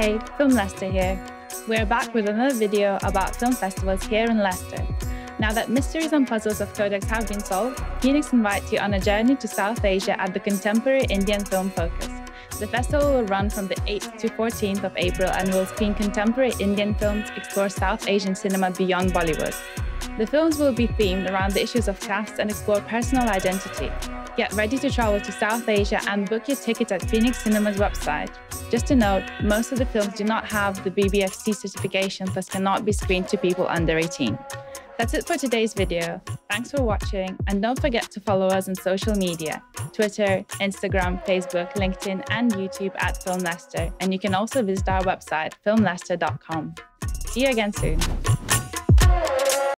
Hey, Film Leicester here. We're back with another video about film festivals here in Leicester. Now that mysteries and puzzles of Kodaks have been solved, Phoenix invites you on a journey to South Asia at the Contemporary Indian Film Focus. The festival will run from the 8th to 14th of April and will screen contemporary Indian films, explore South Asian cinema beyond Bollywood. The films will be themed around the issues of caste and explore personal identity. Get ready to travel to South Asia and book your tickets at Phoenix Cinema's website. Just a note, most of the films do not have the BBFC certification, thus cannot be screened to people under 18. That's it for today's video. Thanks for watching, and don't forget to follow us on social media: Twitter, Instagram, Facebook, LinkedIn, and YouTube at Film Leicester. And you can also visit our website, filmleicester.com. See you again soon.